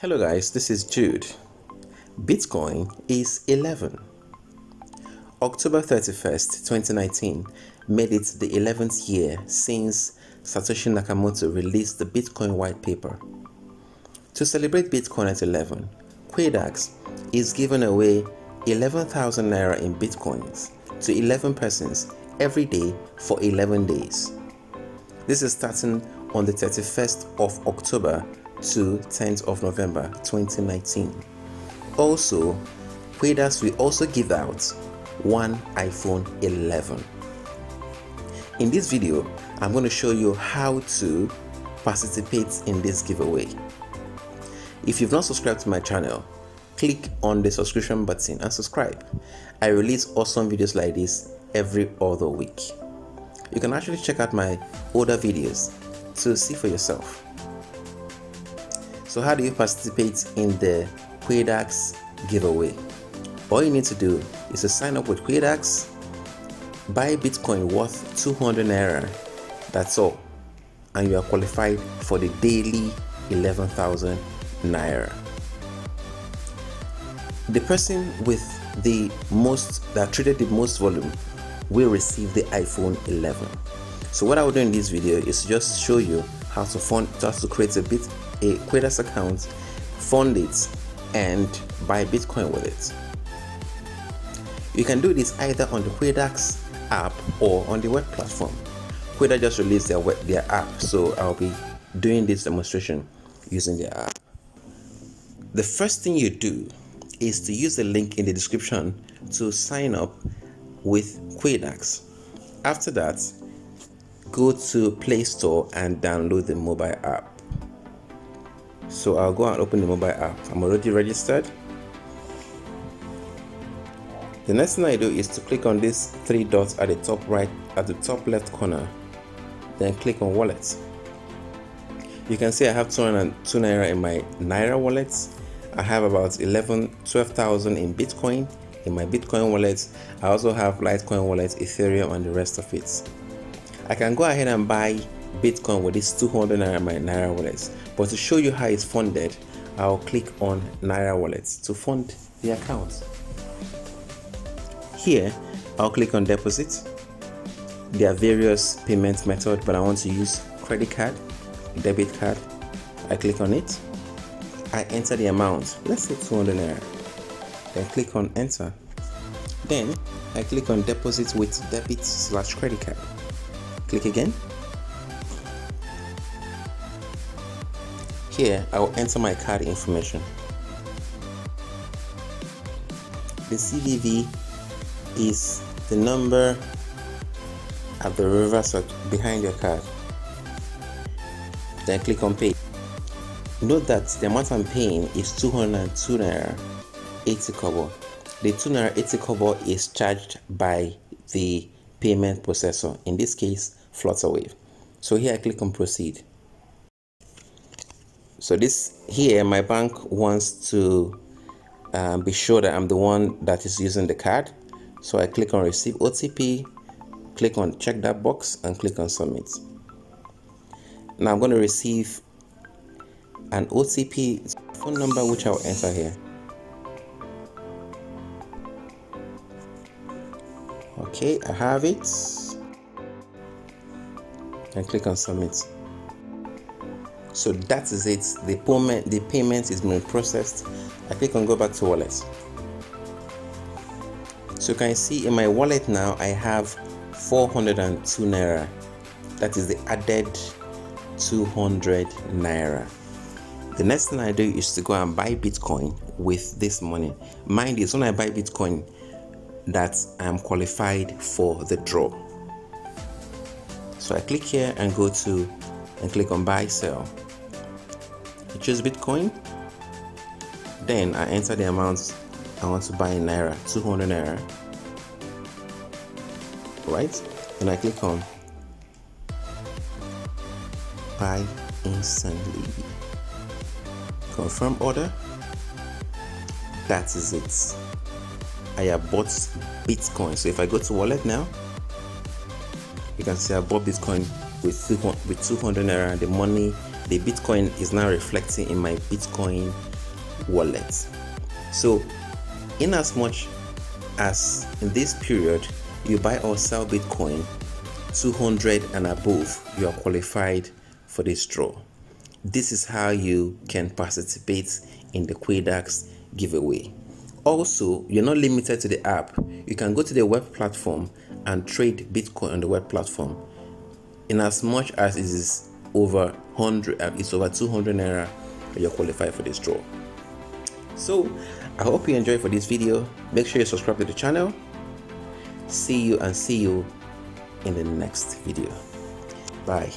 Hello guys, this is Jude. Bitcoin is 11. October 31st, 2019 made it the 11th year since Satoshi Nakamoto released the Bitcoin white paper. To celebrate Bitcoin at 11, Quidax is giving away 11,000 Naira in Bitcoins to 11 persons every day for 11 days. This is starting on the 31st of October to 10th of November 2019. Also, Quidax will also give out one iPhone 11. In this video, I'm going to show you how to participate in this giveaway. If you've not subscribed to my channel, click on the subscription button and subscribe. I release awesome videos like this every other week. You can actually check out my older videos to see for yourself. So how do you participate in the Quidax giveaway? All you need to do is to sign up with Quidax, buy Bitcoin worth 200 Naira, that's all, and you are qualified for the daily 11,000 Naira. The person with the most, that traded the most volume, will receive the iPhone 11. So what I will do in this video is just show you how to create a Quidax account, fund it, and buy Bitcoin with it. You can do this either on the Quidax app or on the web platform. Quidax just released their app, so I'll be doing this demonstration using their app. The first thing you do is to use the link in the description to sign up with Quidax. After that, go to Play Store and download the mobile app. So I'll go and open the mobile app. I'm already registered. The next thing I do is to click on these three dots at the top right, at the top left corner, then click on Wallet. You can see I have 202 Naira in my Naira wallet. I have about 12,000 in Bitcoin in my Bitcoin wallet. I also have Litecoin wallet, Ethereum, and the rest of it. I can go ahead and buy Bitcoin with this 200 Naira in my Naira wallet, but to show you how it's funded, I'll click on Naira wallet to fund the account. Here, I'll click on Deposit. There are various payment methods, but I want to use credit card, debit card. I click on it. I enter the amount, let's say 200 Naira. Then click on Enter. Then I click on Deposit with Debit / Credit Card. Click again. Here I will enter my card information. The CVV is the number at the reverse behind your card. Then click on Pay. Note that the amount I'm paying is 202 Naira 80 Kobo. The 2 Naira 80 Kobo is charged by the payment processor, in this case Flutterwave. So here I click on Proceed. So this here, my bank wants to be sure that I'm the one that is using the card, so I click on Receive OTP, click on check that box, and click on Submit. Now I'm going to receive an OTP phone number, which I'll enter here. Okay, I have it, and click on Submit. So that is it. The payment is being processed. I click on Go back to Wallet. So you can see in my wallet now I have 402 Naira. That is the added 200 Naira. The next thing I do is to go and buy Bitcoin with this money. Mind is when I buy Bitcoin that I'm qualified for the draw. So I click here and go to and click on Buy Sell. I choose Bitcoin. Then I enter the amount I want to buy in Naira, 200 Naira. Right? Then I click on Buy Instantly. Confirm order. That is it. I have bought Bitcoin. So if I go to wallet now, you can see I bought Bitcoin with 200 Naira. The money the Bitcoin is now reflecting in my Bitcoin wallet. So in as much as in this period you buy or sell Bitcoin 200 and above, you are qualified for this draw. This is how you can participate in the Quidax giveaway. Also, you're not limited to the app. You can go to the web platform and trade Bitcoin on the web platform. In as much as it is over 200 Naira, you're qualified for this draw. So I hope you enjoyed for this video. Make sure you subscribe to the channel. See you in the next video. Bye.